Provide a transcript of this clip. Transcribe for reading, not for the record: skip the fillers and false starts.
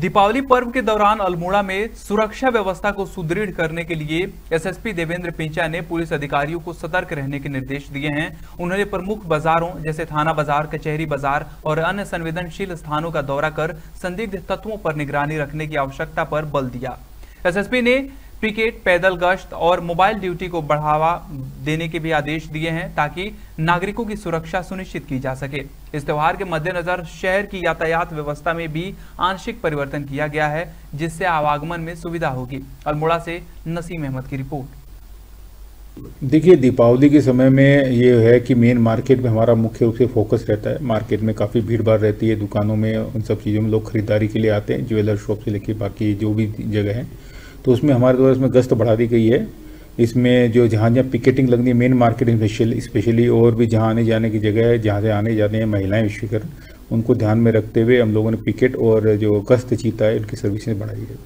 दीपावली पर्व के दौरान अल्मोड़ा में सुरक्षा व्यवस्था को सुदृढ़ करने के लिए एसएसपी देवेंद्र पिंचा ने पुलिस अधिकारियों को सतर्क रहने के निर्देश दिए हैं। उन्होंने प्रमुख बाजारों जैसे थाना बाजार, कचहरी बाजार और अन्य संवेदनशील स्थानों का दौरा कर संदिग्ध तत्वों पर निगरानी रखने की आवश्यकता पर बल दिया। एसएसपी ने पिकेट, पैदल गश्त और मोबाइल ड्यूटी को बढ़ावा देने के भी आदेश दिए हैं ताकि नागरिकों की सुरक्षा सुनिश्चित की जा सके। इस त्यौहार के मद्देनजर शहर की यातायात व्यवस्था में भी आंशिक परिवर्तन किया गया है, जिससे आवागमन में सुविधा होगी। अल्मोड़ा से नसीम अहमद की रिपोर्ट। देखिए, दीपावली के समय में ये है कि मेन मार्केट में हमारा मुख्य रूप से फोकस रहता है। मार्केट में काफ़ी भीड़ भाड़ रहती है, दुकानों में, उन सब चीज़ों में लोग खरीदारी के लिए आते हैं, ज्वेलर शॉप से लेकर बाकी जो भी जगह है। तो उसमें हमारे द्वारा इसमें गश्त बढ़ा दी गई है। इसमें जो जहाँ जहाँ पिकेटिंग लगनी है मेन मार्केट में स्पेशली, और भी जहाँ आने जाने की जगह है, जहाँ से आने जाते हैं महिलाएं विशेषकर, उनको ध्यान में रखते हुए हम लोगों ने पिकेट और जो गश्त चीता है इनकी सर्विसेज बढ़ाई है।